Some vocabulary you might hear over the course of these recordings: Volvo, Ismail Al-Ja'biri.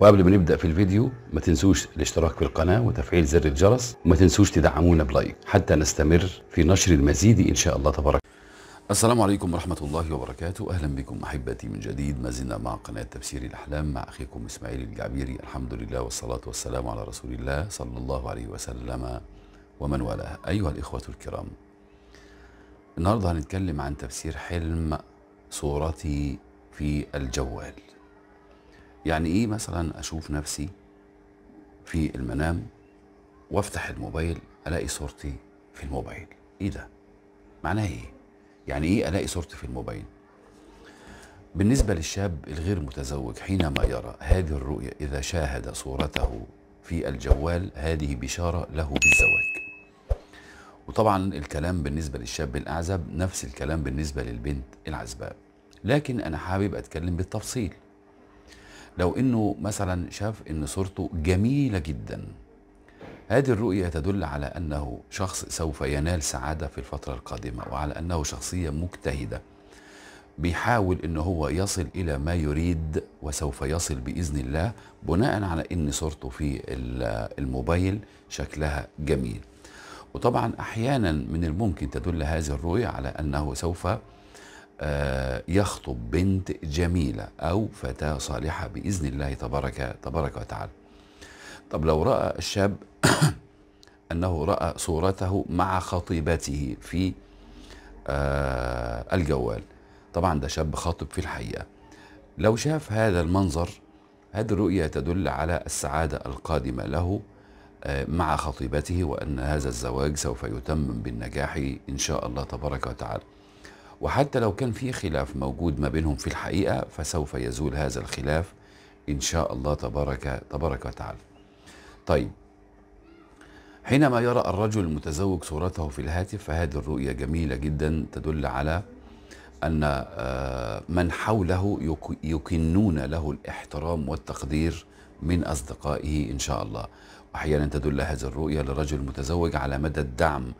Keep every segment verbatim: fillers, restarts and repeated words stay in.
وقبل ما نبدأ في الفيديو ما تنسوش الاشتراك في القناة وتفعيل زر الجرس، وما تنسوش تدعمونا بلايك حتى نستمر في نشر المزيد إن شاء الله تبارك. السلام عليكم ورحمة الله وبركاته، أهلا بكم أحبتي من جديد، ما زلنا مع قناة تفسير الأحلام مع أخيكم إسماعيل الجعبيري. الحمد لله والصلاة والسلام على رسول الله صلى الله عليه وسلم ومن والاه. أيها الإخوة الكرام، النهاردة هنتكلم عن تفسير حلم صورتي في الجوال. يعني إيه مثلا أشوف نفسي في المنام وأفتح الموبايل ألاقي صورتي في الموبايل؟ إيه ده؟ معناه إيه؟ يعني إيه ألاقي صورتي في الموبايل؟ بالنسبة للشاب الغير متزوج، حينما يرى هذه الرؤية إذا شاهد صورته في الجوال هذه بشارة له بالزواج. وطبعا الكلام بالنسبة للشاب الأعزب نفس الكلام بالنسبة للبنت العزباء، لكن أنا حابب أتكلم بالتفصيل. لو إنه مثلا شاف إن صورته جميلة جدا، هذه الرؤية تدل على أنه شخص سوف ينال سعادة في الفترة القادمة، وعلى أنه شخصية مجتهدة بيحاول إنه هو يصل إلى ما يريد، وسوف يصل بإذن الله بناء على إن صورته في الموبايل شكلها جميل. وطبعا أحيانا من الممكن تدل هذه الرؤية على أنه سوف يخطب بنت جميلة أو فتاة صالحة بإذن الله تبارك, تبارك وتعالى. طب لو رأى الشاب أنه رأى صورته مع خطيبته في الجوال، طبعا ده شاب خاطب في الحقيقة، لو شاف هذا المنظر هذه الرؤية تدل على السعادة القادمة له مع خطيبته، وأن هذا الزواج سوف يتمم بالنجاح إن شاء الله تبارك وتعالى. وحتى لو كان في خلاف موجود ما بينهم في الحقيقة فسوف يزول هذا الخلاف إن شاء الله تبارك, تبارك وتعالى. طيب، حينما يرى الرجل المتزوج صورته في الهاتف فهذه الرؤية جميلة جدا، تدل على أن من حوله يكنون له الاحترام والتقدير من أصدقائه إن شاء الله. وأحيانا تدل هذه الرؤية للرجل المتزوج على مدى الدعم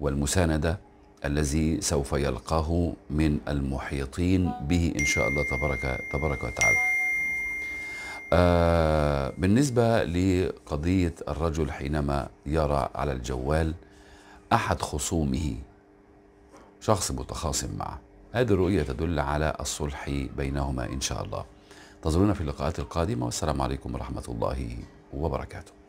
والمساندة الذي سوف يلقاه من المحيطين به إن شاء الله تبارك, تبارك وتعالى. آه بالنسبة لقضية الرجل حينما يرى على الجوال أحد خصومه، شخص متخاصم معه، هذه الرؤية تدل على الصلح بينهما إن شاء الله. انتظرونا في اللقاءات القادمة، والسلام عليكم ورحمة الله وبركاته.